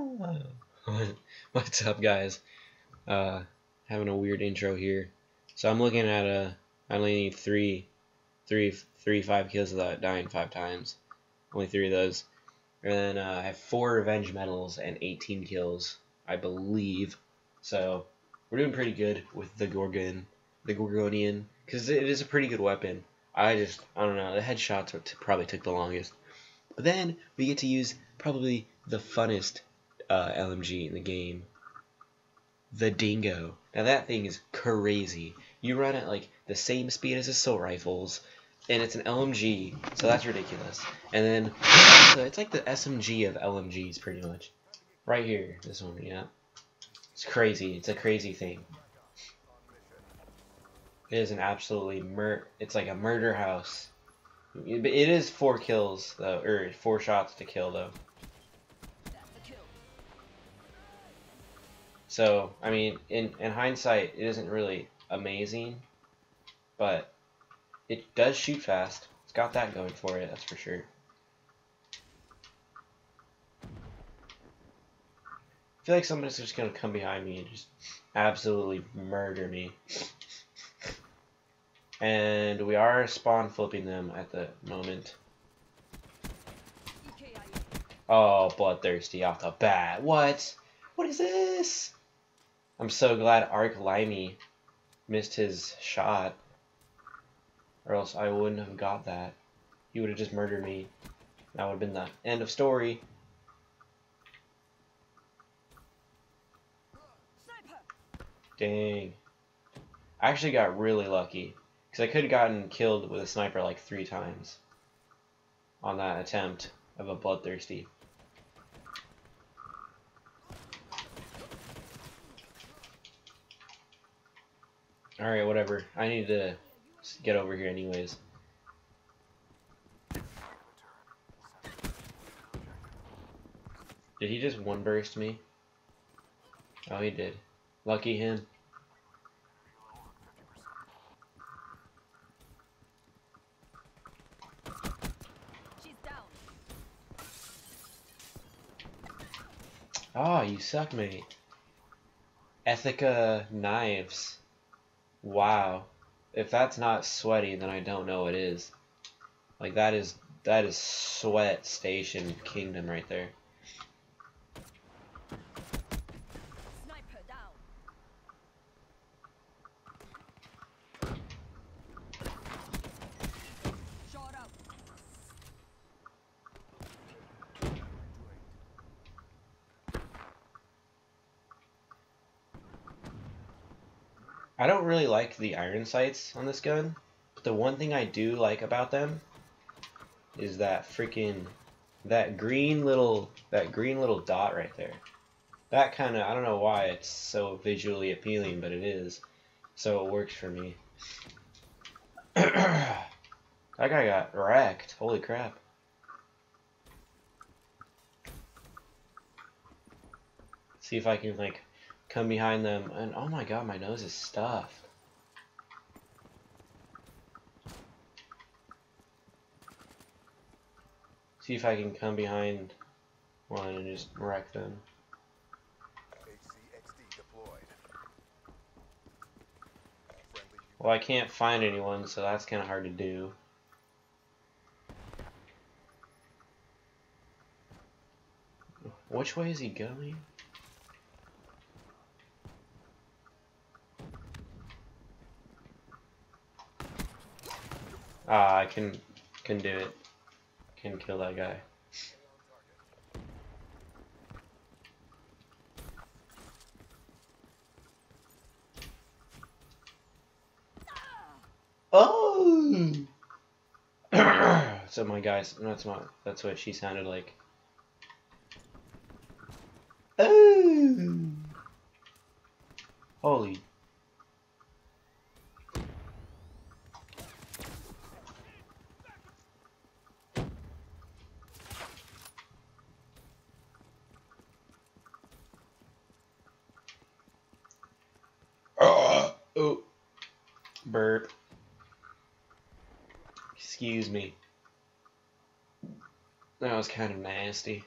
Hello! What's up, guys? Having a weird intro here. So I'm looking at I only need three 5 kills without dying 5 times. Only 3 of those. And then I have 4 revenge medals and 18 kills, I believe. So we're doing pretty good with the Gorgon, the Gorgonian, because it is a pretty good weapon. I don't know, the headshots probably took the longest. But then we get to use probably the funnest LMG in the game, the Dingo. Now that thing is crazy. You run at like the same speed as assault rifles, and it's an LMG, so that's ridiculous. And then so it's like the SMG of LMGs, pretty much. Right here, this one, yeah. It's crazy. It's a crazy thing. It is an absolutely It's like a murder house. It is 4 kills though, or 4 shots to kill though. So I mean, in hindsight, it isn't really amazing, but it does shoot fast. It's got that going for it, that's for sure. I feel like somebody's just gonna come behind me and just absolutely murder me. And we are spawn flipping them at the moment. Oh, bloodthirsty off the bat. What? What is this? I'm so glad Arc Limey missed his shot. Or else I wouldn't have got that. He would have just murdered me. That would have been the end of story. Dang. I actually got really lucky. Because I could have gotten killed with a sniper like 3 times on that attempt of a bloodthirsty. Alright, whatever. I need to get over here anyways. Did he just one burst me? Oh, he did. Lucky him. Oh, you suck, mate. Ethica knives. Wow. If that's not sweaty, then I don't know what is. Like that is sweat station kingdom right there. Sniper down. Shot up. I don't really like the iron sights on this gun, but the one thing I do like about them is that freaking that green little dot right there. That kind of, I don't know why it's so visually appealing, but it is. So it works for me. That guy got wrecked. Holy crap. Let's see if I can like come behind them, and oh my god, my nose is stuffed. See if I can come behind one and just wreck them. Well, I can't find anyone, so that's kind of hard to do. Which way is he going? Ah, I can do it. Can kill that guy. Oh! So my guys, that's what she sounded like. Oh! Holy. Oh, burp. Excuse me. That was kind of nasty.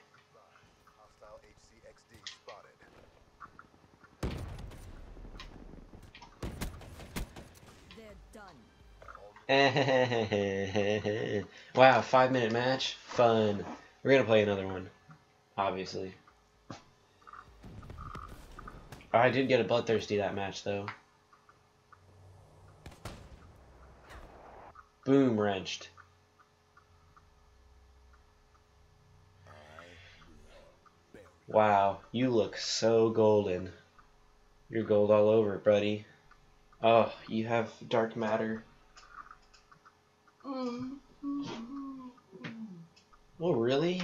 Wow, 5-minute match. Fun. We're gonna play another one. Obviously. I did get a bloodthirsty that match though. Boom wrenched. Wow, you look so golden. You're gold all over, buddy. Oh, you have dark matter. Well, really?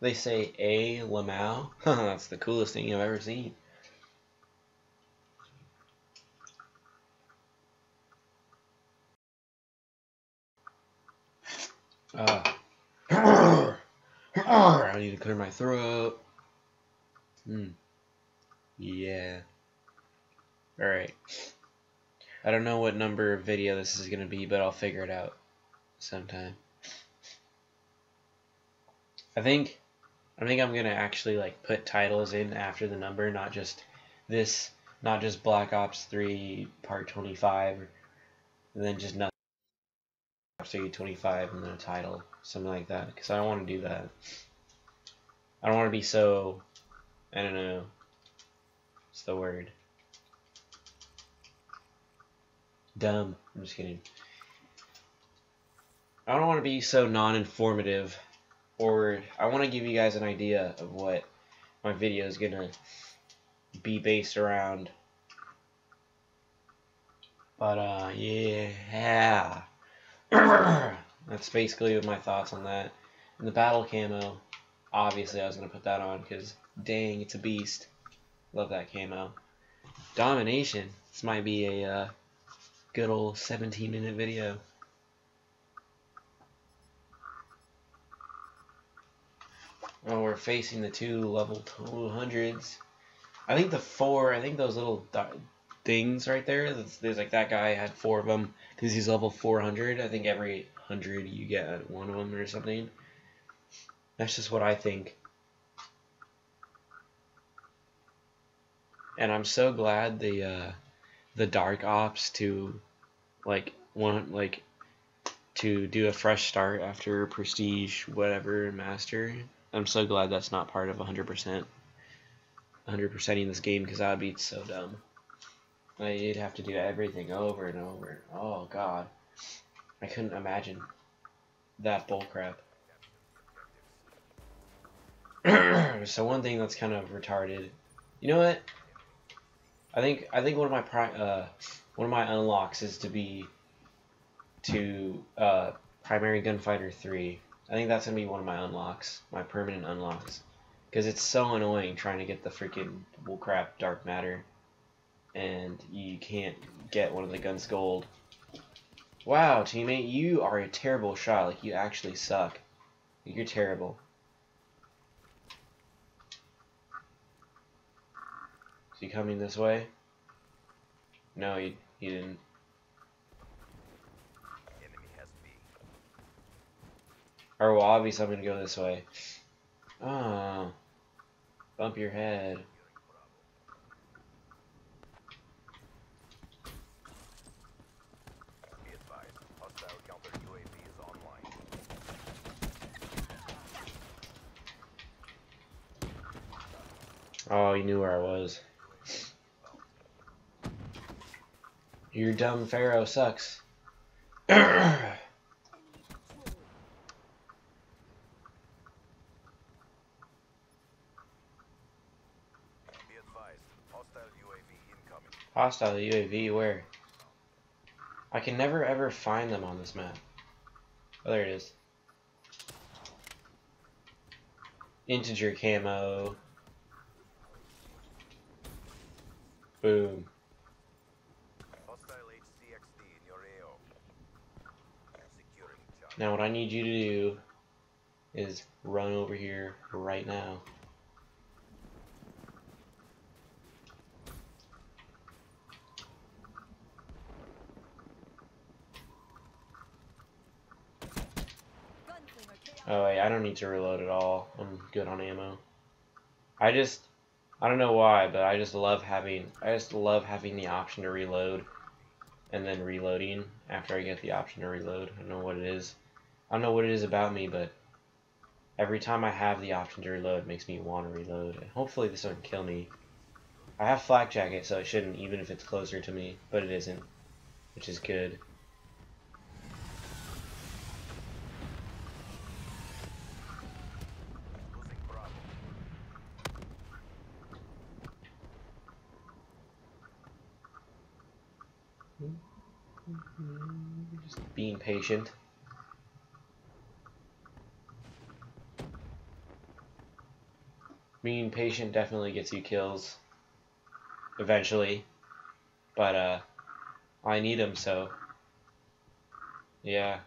They say A. Lamau? That's the coolest thing I've ever seen. I need to clear my throat. Yeah. Alright. I don't know what number of video this is gonna be, but I'll figure it out sometime. I think I'm gonna actually like put titles in after the number, not just this, not just Black Ops 3 Part 25, and then just nothing. Black Ops 3 25 and then a title, something like that, because I don't want to do that. I don't want to be so. I don't know. What's the word? Dumb. I'm just kidding. I don't want to be so non-informative, or I want to give you guys an idea of what my video is gonna be based around. But yeah, that's basically my thoughts on that. And the battle camo, obviously, I was gonna put that on because dang, it's a beast. Love that camo. Domination. This might be a good old 17-minute video. Oh, we're facing the two level 200s. I think the four, I think those little things right there, there's like that guy had four of them because he's level 400. I think every 100 you get one of them or something. That's just what I think. And I'm so glad the Dark Ops to do a fresh start after Prestige, whatever, Master. I'm so glad that's not part of 100%ing this game, because that would be so dumb. Like, you'd have to do everything over and over. Oh God, I couldn't imagine that bullcrap. So one thing that's kind of retarded. You know what? I think one of my unlocks is to be primary gunfighter 3. I think that's gonna be one of my unlocks, my permanent unlocks, because it's so annoying trying to get the freaking bullcrap dark matter, and you can't get one of the guns gold. Wow, teammate, you are a terrible shot. Like, you actually suck. You're terrible. Is he coming this way? No, he didn't. Or, well, obviously I'm gonna go this way. Oh, bump your head. Be advised, hostile counter UAV is online. Oh, you knew where I was. Your dumb Pharaoh sucks. Hostile UAV, where? I can never ever find them on this map. Oh, there it is. Integer camo. Boom. Hostile HCXD in your AO. Securing charge. Now what I need you to do is run over here right now. Oh wait, I don't need to reload at all. I'm good on ammo. I don't know why, but I just love having the option to reload and then reloading. after I get the option to reload. I don't know what it is. I don't know what it is about me, but every time I have the option to reload, it makes me want to reload. And hopefully this doesn't kill me. I have Flak Jacket, so it shouldn't, even if it's closer to me, but it isn't, which is good. Just being patient. Being patient definitely gets you kills eventually, but I need them, so yeah.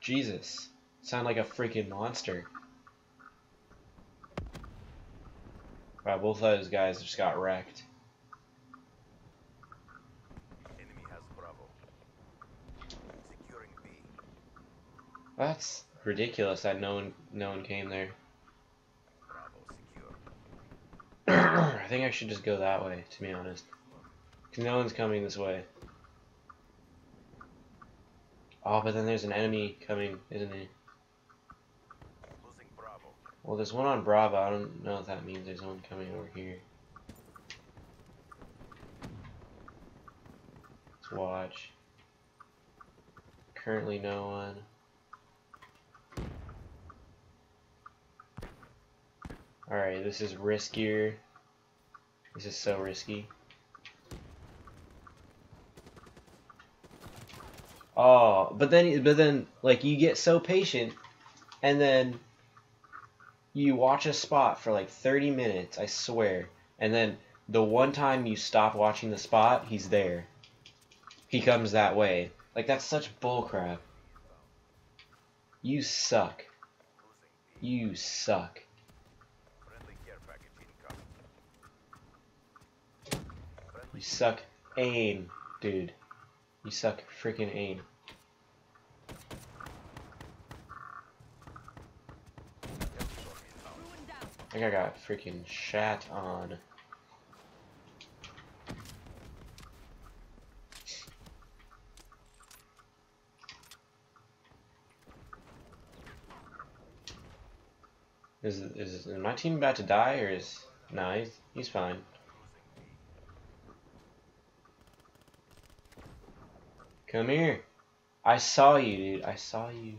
Jesus, sound like a freaking monster. Wow, both of those guys just got wrecked. Enemy has Bravo. Securing B. That's ridiculous that no one came there. Bravo secure. I think I should just go that way, to be honest. Because no one's coming this way. Oh, but then there's an enemy coming, isn't he? Well, there's one on Bravo. I don't know if that means there's one coming over here. Let's watch. Currently no one. Alright, this is riskier. This is so risky. Oh, but then like you get so patient and then you watch a spot for like 30 minutes, I swear. And then the one time you stop watching the spot, he's there. He comes that way. Like, that's such bullcrap. You suck. You suck. You suck aim, dude. You suck freaking aim. I think I got freaking shat on. Is my team about to die, or is... No, he's fine. Come here. I saw you, dude. I saw you.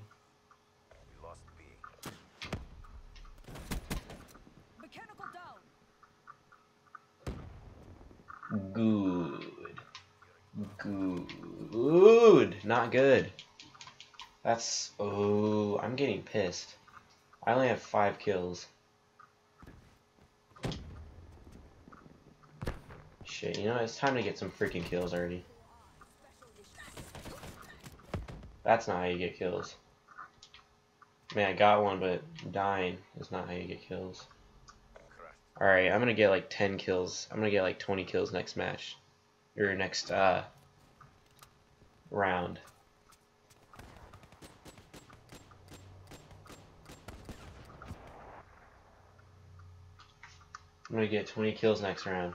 Good. Not good. That's... Oh, I'm getting pissed. I only have 5 kills. Shit, you know, it's time to get some freaking kills already. That's not how you get kills. Man, I got one, but dying is not how you get kills. Alright, I'm gonna get like 10 kills. I'm gonna get like 20 kills next match. Or next, round. I'm gonna get 20 kills next round.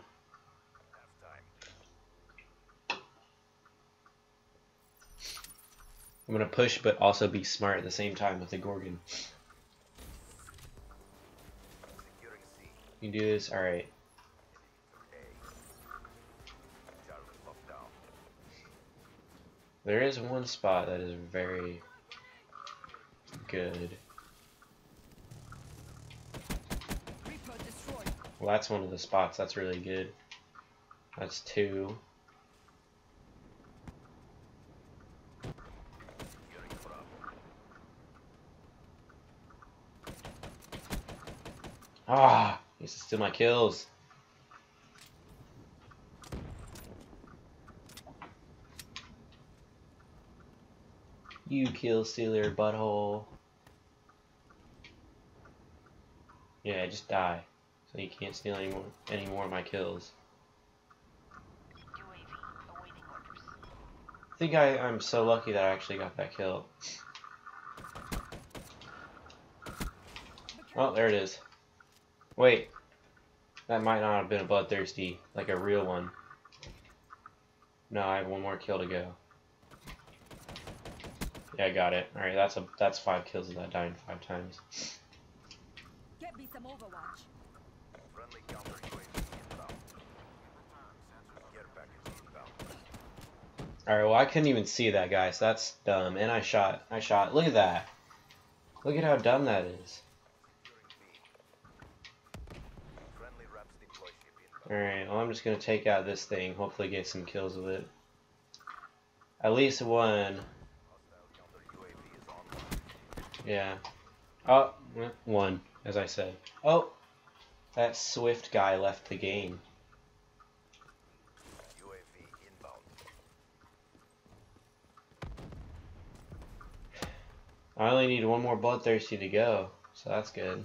I'm gonna push, but also be smart at the same time with the Gorgon. You can do this, alright. There is one spot that is very good. Well, that's one of the spots that's really good. That's 2. Ah, he's still my kills. You kill stealer butthole. Yeah, just die. So you can't steal any more of my kills. I think I'm so lucky that I actually got that kill. Oh, there it is. Wait. That might not have been a bloodthirsty, like a real one. No, I have one more kill to go. Yeah, I got it. All right, that's 5 kills without dying 5 times. Get me some Overwatch. Friendly counter UAV inbound. Get package inbound. All right, well I couldn't even see that guy, so that's dumb. And I shot. Look at that. Look at how dumb that is. Alright, well I'm just going to take out this thing, hopefully get some kills with it. At least one. Yeah. Oh, one, as I said. Oh! That Swift guy left the game. I only need one more bloodthirsty to go, so that's good.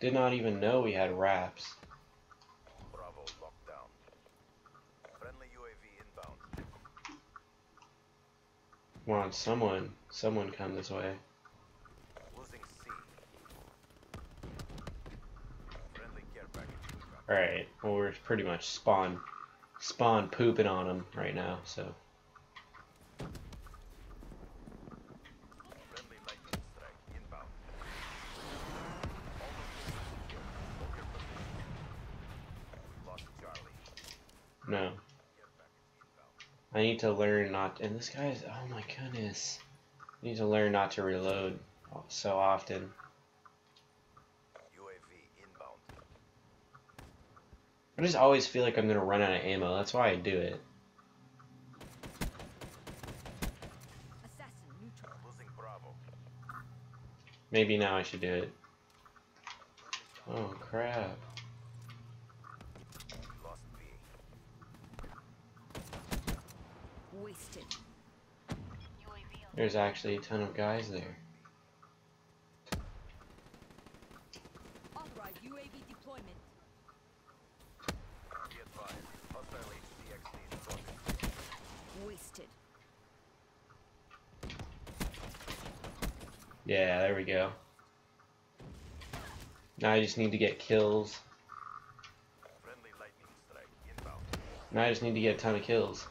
Did not even know we had wraps. Bravo, lockdown. Friendly UAV inbound. Come on, someone come this way. Losing C. Friendly care package. Alright, well we're pretty much spawn pooping on them right now, so. No. I need to learn not to, and this guy is, oh my goodness. I need to learn not to reload so often. UAV inbound. I just always feel like I'm gonna run out of ammo, that's why I do it. Assassin neutral. Losing Bravo. Maybe now I should do it. Oh crap. There's actually a ton of guys there. Authorized UAV deployment. Be advised, hostile HCX needs project. Wasted. Yeah, there we go. Now I just need to get kills. Friendly lightning strike inbound. Now I just need to get a ton of kills.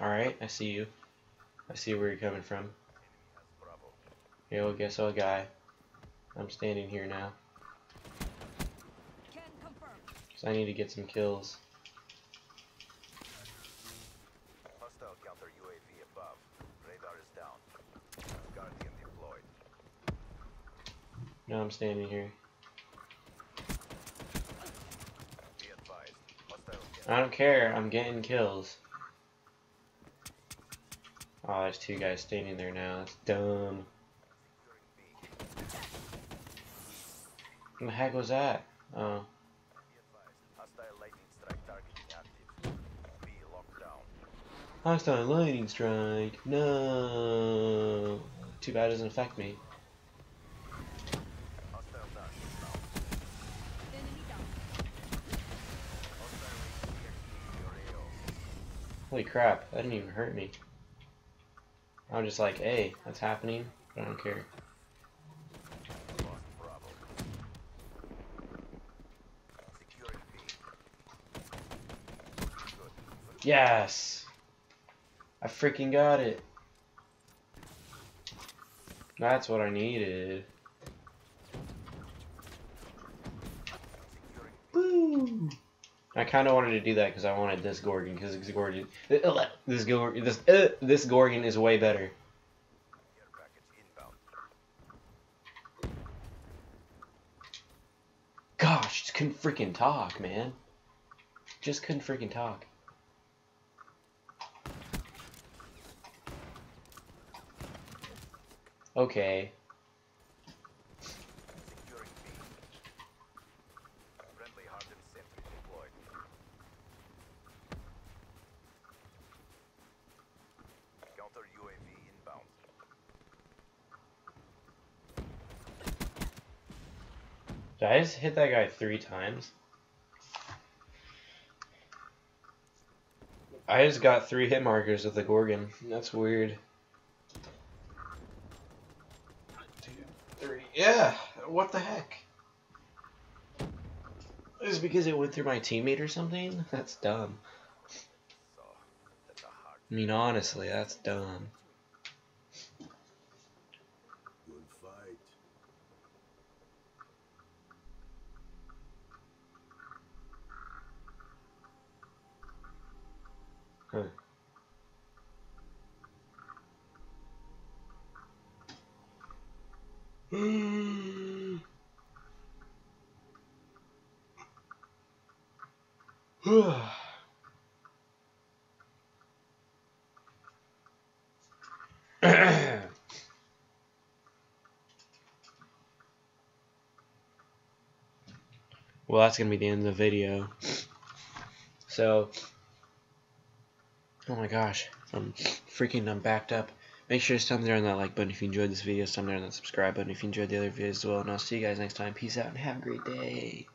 Alright, I see you. I see where you're coming from. Yeah, well, guess what, guy? I'm standing here now. So I need to get some kills. Hostile counter UAV above. Radar is down. Guardian deployed. Now I'm standing here. Be advised. I don't care, I'm getting kills. Oh, there's 2 guys standing there now. That's dumb. What the heck was that? Oh. Hostile lightning strike. No. Too bad it doesn't affect me. Holy crap! That didn't even hurt me. I'm just like, hey, that's happening, but I don't care. Yes! I freaking got it. That's what I needed. Woo! I kind of wanted to do that because I wanted this Gorgon, because this Gorgon is way better. Gosh, just couldn't freaking talk, man. Just couldn't freaking talk. Okay. Did I just hit that guy 3 times? I just got 3 hit markers of the Gorgon. That's weird. 1, 2, 3. Yeah! What the heck? Is it because it went through my teammate or something? That's dumb. I mean, honestly, that's dumb. Huh. Well, that's gonna be the end of the video. So, oh my gosh, I'm backed up. Make sure to thumb there on that like button if you enjoyed this video, thumb there on that subscribe button if you enjoyed the other videos as well, and I'll see you guys next time. Peace out and have a great day.